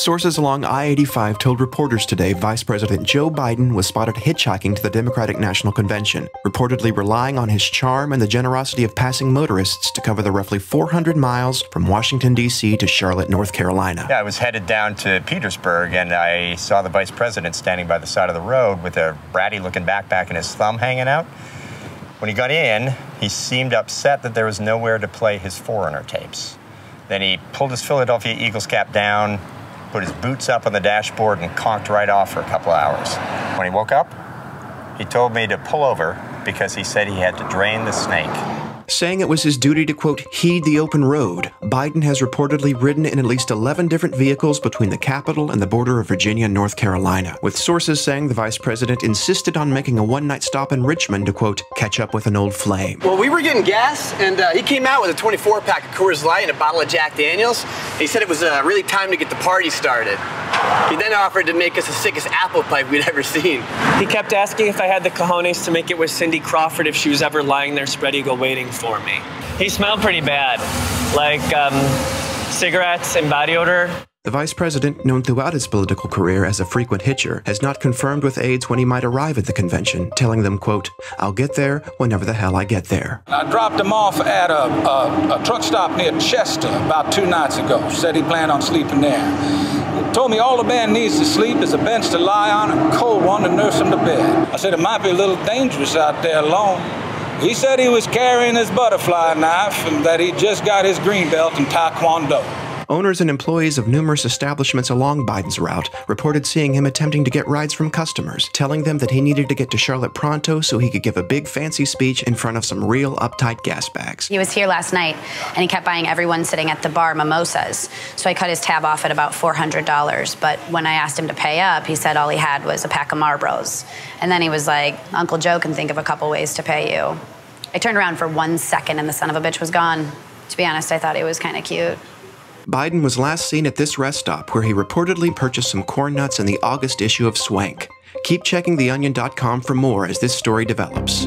Sources along I-85 told reporters today Vice President Joe Biden was spotted hitchhiking to the Democratic National Convention, reportedly relying on his charm and the generosity of passing motorists to cover the roughly 400 miles from Washington, D.C. to Charlotte, North Carolina. Yeah, I was headed down to Petersburg, and I saw the Vice President standing by the side of the road with a bratty-looking backpack and his thumb hanging out. When he got in, he seemed upset that there was nowhere to play his foreigner tapes. Then he pulled his Philadelphia Eagles cap down, put his boots up on the dashboard, and conked right off for a couple hours. When he woke up, he told me to pull over because he said he had to drain the snake. Saying it was his duty to, quote, heed the open road, Biden has reportedly ridden in at least 11 different vehicles between the Capitol and the border of Virginia and North Carolina, with sources saying the vice president insisted on making a one-night stop in Richmond to, quote, catch up with an old flame. Well, we were getting gas, and he came out with a 24-pack of Coors Light and a bottle of Jack Daniels. He said it was really time to get the party started. He then offered to make us the sickest apple pipe we'd ever seen. He kept asking if I had the cojones to make it with Cindy Crawford if she was ever lying there spread eagle waiting for me. He smelled pretty bad, like cigarettes and body odor. The vice president, known throughout his political career as a frequent hitcher, has not confirmed with aides when he might arrive at the convention, telling them, quote, I'll get there whenever the hell I get there. I dropped him off at a truck stop near Chester about 2 nights ago. Said he planned on sleeping there. Told me all the man needs to sleep is a bench to lie on and a cold one to nurse him to bed. I said it might be a little dangerous out there alone. He said he was carrying his butterfly knife and that he just got his green belt in Taekwondo. Owners and employees of numerous establishments along Biden's route reported seeing him attempting to get rides from customers, telling them that he needed to get to Charlotte pronto so he could give a big fancy speech in front of some real uptight gas bags. He was here last night, and he kept buying everyone sitting at the bar mimosas, so I cut his tab off at about $400. But when I asked him to pay up, he said all he had was a pack of Marlboros. And then he was like, Uncle Joe can think of a couple ways to pay you. I turned around for 1 second, and the son of a bitch was gone. To be honest, I thought he was kind of cute. Biden was last seen at this rest stop where he reportedly purchased some corn nuts in the August issue of Swank. Keep checking theonion.com for more as this story develops.